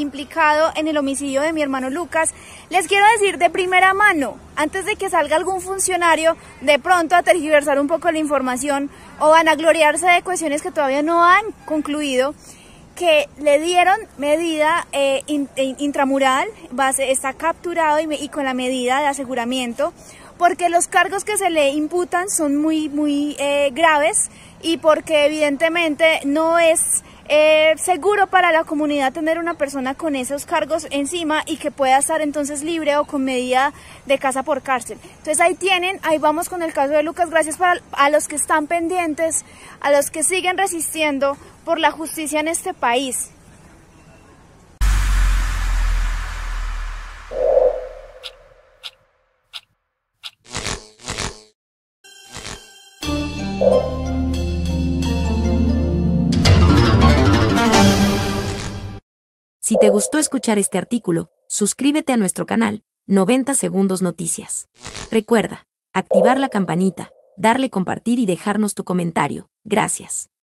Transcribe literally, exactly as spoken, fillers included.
implicado en el homicidio de mi hermano Lucas, les quiero decir de primera mano, antes de que salga algún funcionario de pronto a tergiversar un poco la información o vanagloriarse de cuestiones que todavía no han concluido, que le dieron medida eh, in, in, intramural, va a ser, está capturado y, me, y con la medida de aseguramiento, porque los cargos que se le imputan son muy, muy eh, graves y porque evidentemente no es eh, seguro para la comunidad tener una persona con esos cargos encima y que pueda estar entonces libre o con medida de casa por cárcel. Entonces ahí tienen, ahí vamos con el caso de Lucas. Gracias para, a los que están pendientes, a los que siguen resistiendo por la justicia en este país. Si te gustó escuchar este artículo, suscríbete a nuestro canal noventa Segundos Noticias. Recuerda, activar la campanita, darle compartir y dejarnos tu comentario. Gracias.